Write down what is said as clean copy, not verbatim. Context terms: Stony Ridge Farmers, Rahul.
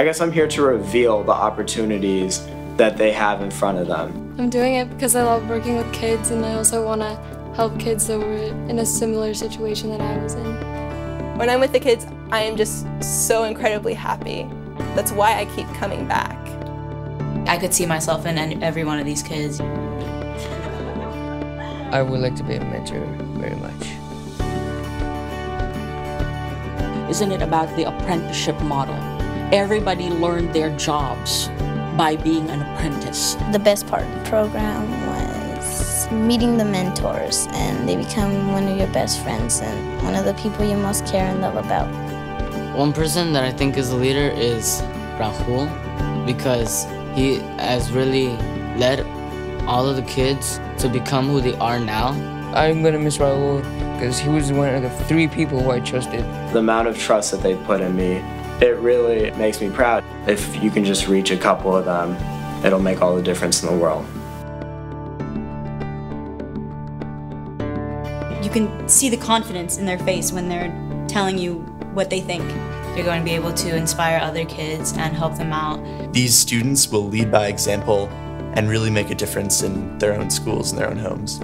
I guess I'm here to reveal the opportunities that they have in front of them. I'm doing it because I love working with kids, and I also want to help kids that were in a similar situation that I was in. When I'm with the kids, I am just so incredibly happy. That's why I keep coming back. I could see myself in every one of these kids. I would like to be a mentor very much. Isn't it about the apprenticeship model? Everybody learned their jobs by being an apprentice. The best part of the program was meeting the mentors, and they become one of your best friends and one of the people you most care and love about. One person that I think is a leader is Rahul, because he has really led all of the kids to become who they are now. I'm gonna miss Rahul because he was one of the three people who I trusted. The amount of trust that they put in me, it really makes me proud. If you can just reach a couple of them, it'll make all the difference in the world. You can see the confidence in their face when they're telling you what they think. You're going to be able to inspire other kids and help them out. These students will lead by example and really make a difference in their own schools and their own homes.